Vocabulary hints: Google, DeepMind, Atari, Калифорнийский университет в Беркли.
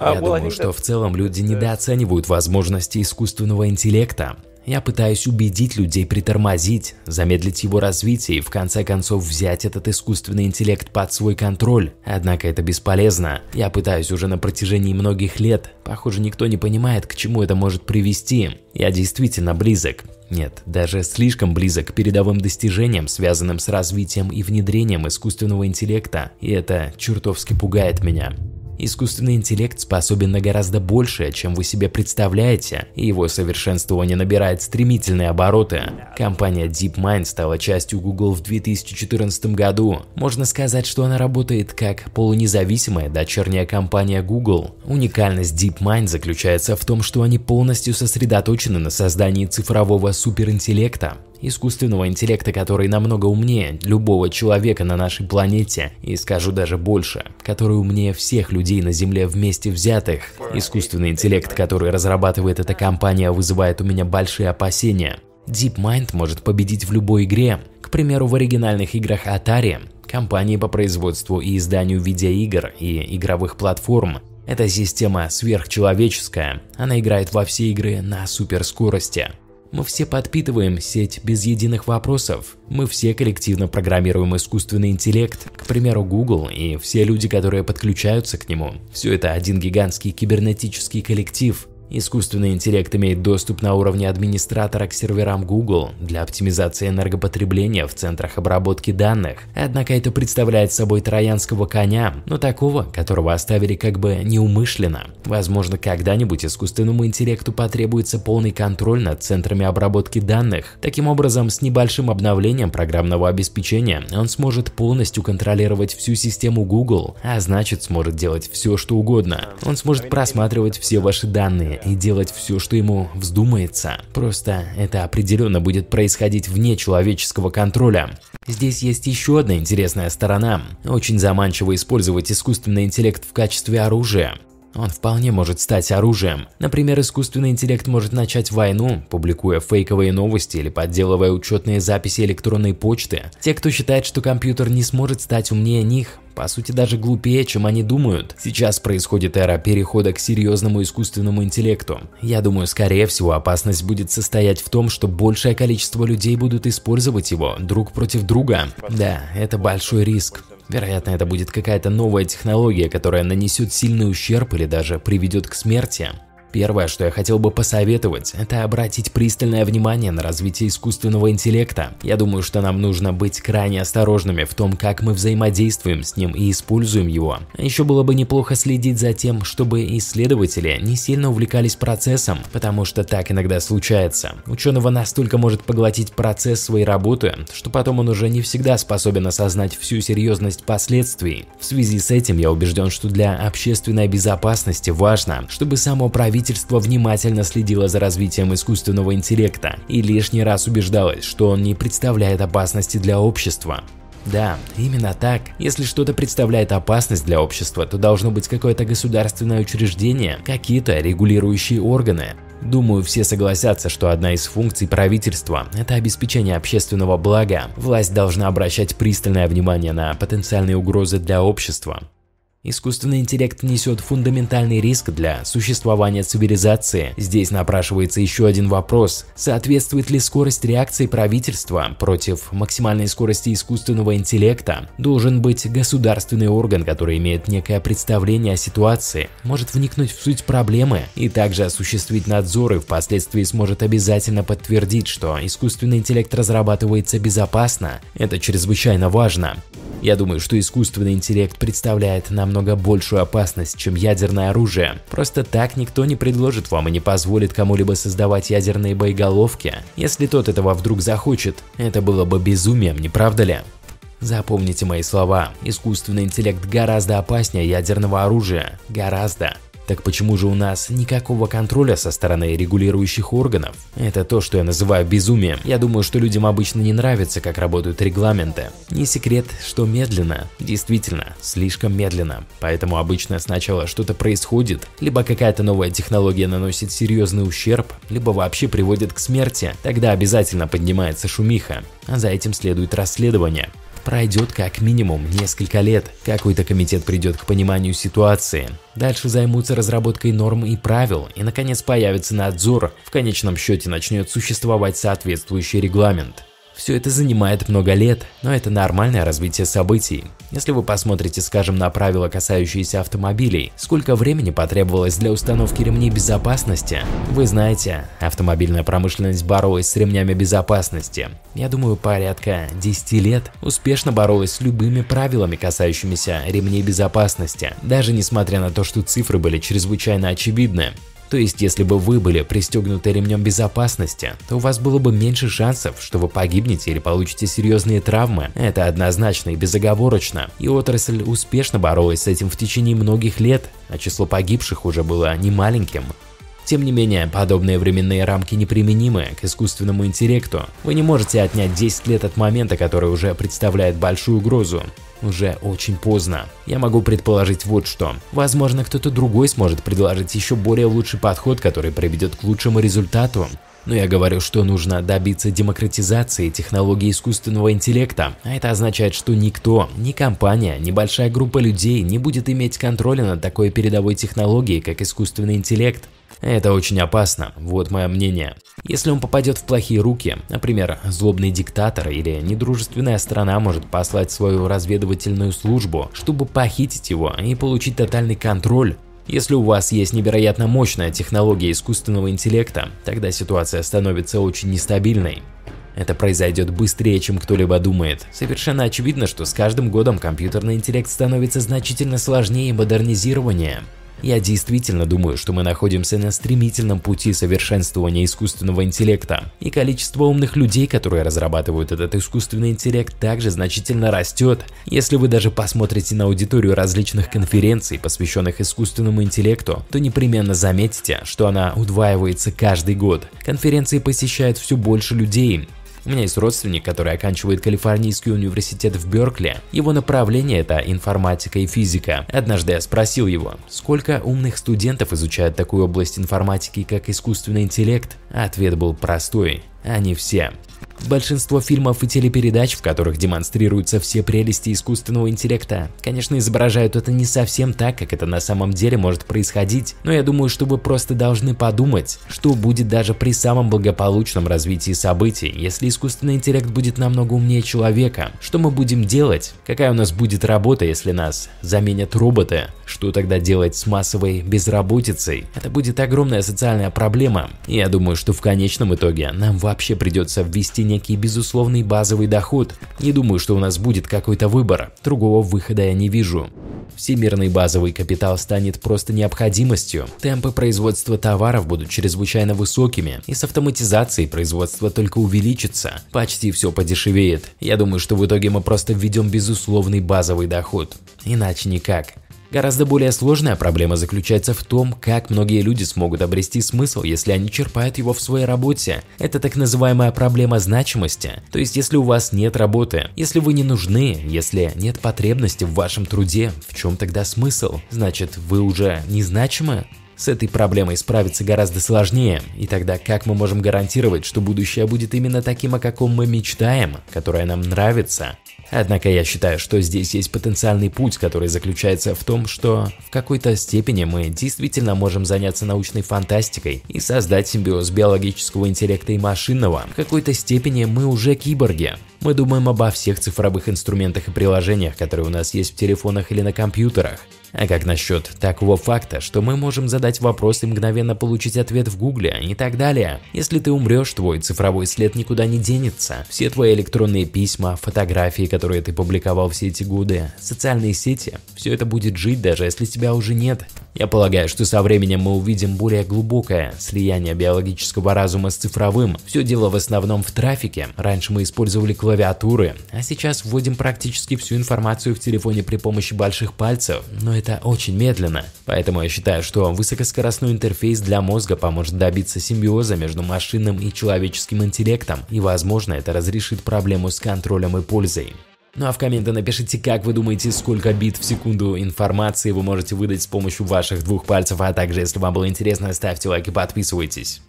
Я думаю, что в целом люди недооценивают возможности искусственного интеллекта. Я пытаюсь убедить людей притормозить, замедлить его развитие и в конце концов взять этот искусственный интеллект под свой контроль. Однако это бесполезно. Я пытаюсь уже на протяжении многих лет. Похоже, никто не понимает, к чему это может привести. Я действительно близок. Нет, даже слишком близок к передовым достижениям, связанным с развитием и внедрением искусственного интеллекта. И это чертовски пугает меня. Искусственный интеллект способен на гораздо большее, чем вы себе представляете, и его совершенствование набирает стремительные обороты. Компания DeepMind стала частью Google в 2014 году. Можно сказать, что она работает как полунезависимая дочерняя компания Google. Уникальность DeepMind заключается в том, что они полностью сосредоточены на создании цифрового суперинтеллекта. Искусственного интеллекта, который намного умнее любого человека на нашей планете, и скажу даже больше, который умнее всех людей на Земле вместе взятых. Искусственный интеллект, который разрабатывает эта компания, вызывает у меня большие опасения. DeepMind может победить в любой игре, к примеру, в оригинальных играх Atari, компании по производству и изданию видеоигр и игровых платформ. Эта система сверхчеловеческая, она играет во все игры на суперскорости. Мы все подпитываем сеть без единых вопросов. Мы все коллективно программируем искусственный интеллект, к примеру, Google и все люди, которые подключаются к нему. Все это один гигантский кибернетический коллектив. Искусственный интеллект имеет доступ на уровне администратора к серверам Google для оптимизации энергопотребления в центрах обработки данных. Однако это представляет собой троянского коня, но такого, которого оставили как бы неумышленно. Возможно, когда-нибудь искусственному интеллекту потребуется полный контроль над центрами обработки данных. Таким образом, с небольшим обновлением программного обеспечения он сможет полностью контролировать всю систему Google, а значит, сможет делать все, что угодно. Он сможет просматривать все ваши данные и делать все, что ему вздумается. Просто это определенно будет происходить вне человеческого контроля. Здесь есть еще одна интересная сторона. Очень заманчиво использовать искусственный интеллект в качестве оружия. Он вполне может стать оружием. Например, искусственный интеллект может начать войну, публикуя фейковые новости или подделывая учетные записи электронной почты. Те, кто считает, что компьютер не сможет стать умнее них, по сути, даже глупее, чем они думают. Сейчас происходит эра перехода к серьезному искусственному интеллекту. Я думаю, скорее всего, опасность будет состоять в том, что большее количество людей будут использовать его друг против друга. Да, это большой риск. Вероятно, это будет какая-то новая технология, которая нанесет сильный ущерб или даже приведет к смерти. Первое, что я хотел бы посоветовать, это обратить пристальное внимание на развитие искусственного интеллекта. Я думаю, что нам нужно быть крайне осторожными в том, как мы взаимодействуем с ним и используем его. Еще было бы неплохо следить за тем, чтобы исследователи не сильно увлекались процессом, потому что так иногда случается. Ученого настолько может поглотить процесс своей работы, что потом он уже не всегда способен осознать всю серьезность последствий. В связи с этим я убежден, что для общественной безопасности важно, чтобы само правительство внимательно следило за развитием искусственного интеллекта и лишний раз убеждалось, что он не представляет опасности для общества. Да, именно так. Если что-то представляет опасность для общества, то должно быть какое-то государственное учреждение, какие-то регулирующие органы. Думаю, все согласятся, что одна из функций правительства – это обеспечение общественного блага. Власть должна обращать пристальное внимание на потенциальные угрозы для общества. Искусственный интеллект несет фундаментальный риск для существования цивилизации. Здесь напрашивается еще один вопрос. Соответствует ли скорость реакции правительства против максимальной скорости искусственного интеллекта? Должен быть государственный орган, который имеет некое представление о ситуации, может вникнуть в суть проблемы и также осуществить надзор и впоследствии сможет обязательно подтвердить, что искусственный интеллект разрабатывается безопасно. Это чрезвычайно важно. Я думаю, что искусственный интеллект представляет намного большую опасность, чем ядерное оружие. Просто так никто не предложит вам и не позволит кому-либо создавать ядерные боеголовки, если тот этого вдруг захочет. Это было бы безумием, не правда ли? Запомните мои слова. Искусственный интеллект гораздо опаснее ядерного оружия. Гораздо. Так почему же у нас никакого контроля со стороны регулирующих органов? Это то, что я называю безумием. Я думаю, что людям обычно не нравится, как работают регламенты. Не секрет, что медленно. Действительно, слишком медленно. Поэтому обычно сначала что-то происходит, либо какая-то новая технология наносит серьезный ущерб, либо вообще приводит к смерти. Тогда обязательно поднимается шумиха, а за этим следует расследование. В пройдет как минимум несколько лет. Какой-то комитет придет к пониманию ситуации. Дальше займутся разработкой норм и правил, и наконец появится надзор. В конечном счете начнет существовать соответствующий регламент. Все это занимает много лет, но это нормальное развитие событий. Если вы посмотрите, скажем, на правила, касающиеся автомобилей, сколько времени потребовалось для установки ремней безопасности? Вы знаете, автомобильная промышленность боролась с ремнями безопасности. Я думаю, порядка 10 лет успешно боролась с любыми правилами, касающимися ремней безопасности, даже несмотря на то, что цифры были чрезвычайно очевидны. То есть, если бы вы были пристегнуты ремнем безопасности, то у вас было бы меньше шансов, что вы погибнете или получите серьезные травмы. Это однозначно и безоговорочно. И отрасль успешно боролась с этим в течение многих лет, а число погибших уже было немаленьким. Тем не менее, подобные временные рамки неприменимы к искусственному интеллекту. Вы не можете отнять 10 лет от момента, который уже представляет большую угрозу. Уже очень поздно. Я могу предположить вот что. Возможно, кто-то другой сможет предложить еще более лучший подход, который приведет к лучшему результату. Но я говорю, что нужно добиться демократизации технологий искусственного интеллекта. А это означает, что никто, ни компания, ни большая группа людей не будет иметь контроля над такой передовой технологией, как искусственный интеллект. Это очень опасно, вот мое мнение. Если он попадет в плохие руки, например, злобный диктатор или недружественная страна может послать свою разведывательную службу, чтобы похитить его и получить тотальный контроль. Если у вас есть невероятно мощная технология искусственного интеллекта, тогда ситуация становится очень нестабильной. Это произойдет быстрее, чем кто-либо думает. Совершенно очевидно, что с каждым годом компьютерный интеллект становится значительно сложнее модернизирования. Я действительно думаю, что мы находимся на стремительном пути совершенствования искусственного интеллекта, и количество умных людей, которые разрабатывают этот искусственный интеллект, также значительно растет. Если вы даже посмотрите на аудиторию различных конференций, посвященных искусственному интеллекту, то непременно заметите, что она удваивается каждый год. Конференции посещают все больше людей. У меня есть родственник, который оканчивает Калифорнийский университет в Беркли. Его направление – это информатика и физика. Однажды я спросил его, сколько умных студентов изучают такую область информатики, как искусственный интеллект? Ответ был простой – они все. Большинство фильмов и телепередач, в которых демонстрируются все прелести искусственного интеллекта, конечно, изображают это не совсем так, как это на самом деле может происходить, но я думаю, что вы просто должны подумать, что будет даже при самом благополучном развитии событий, если искусственный интеллект будет намного умнее человека. Что мы будем делать? Какая у нас будет работа, если нас заменят роботы? Что тогда делать с массовой безработицей? Это будет огромная социальная проблема. И я думаю, что в конечном итоге нам вообще придется ввести некий безусловный базовый доход. Не думаю, что у нас будет какой-то выбор, другого выхода я не вижу. Всемирный базовый капитал станет просто необходимостью. Темпы производства товаров будут чрезвычайно высокими, и с автоматизацией производство только увеличится. Почти все подешевеет. Я думаю, что в итоге мы просто введем безусловный базовый доход. Иначе никак. Гораздо более сложная проблема заключается в том, как многие люди смогут обрести смысл, если они черпают его в своей работе. Это так называемая проблема значимости. То есть, если у вас нет работы, если вы не нужны, если нет потребности в вашем труде, в чем тогда смысл? Значит, вы уже незначимы? С этой проблемой справиться гораздо сложнее, и тогда как мы можем гарантировать, что будущее будет именно таким, о каком мы мечтаем, которое нам нравится? Однако я считаю, что здесь есть потенциальный путь, который заключается в том, что в какой-то степени мы действительно можем заняться научной фантастикой и создать симбиоз биологического интеллекта и машинного. В какой-то степени мы уже киборги. Мы думаем обо всех цифровых инструментах и приложениях, которые у нас есть в телефонах или на компьютерах. А как насчет такого факта, что мы можем задать вопрос и мгновенно получить ответ в Гугле и так далее? Если ты умрешь, твой цифровой след никуда не денется. Все твои электронные письма, фотографии, которые ты публиковал все эти годы, социальные сети – все это будет жить, даже если тебя уже нет. Я полагаю, что со временем мы увидим более глубокое слияние биологического разума с цифровым. Все дело в основном в трафике. Раньше мы использовали клавиатуры, а сейчас вводим практически всю информацию в телефоне при помощи больших пальцев, но это очень медленно. Поэтому я считаю, что высокоскоростной интерфейс для мозга поможет добиться симбиоза между машинным и человеческим интеллектом, и, возможно, это разрешит проблему с контролем и пользой. Ну а в комменты напишите, как вы думаете, сколько бит в секунду информации вы можете выдать с помощью ваших двух пальцев, а также, если вам было интересно, ставьте лайк и подписывайтесь.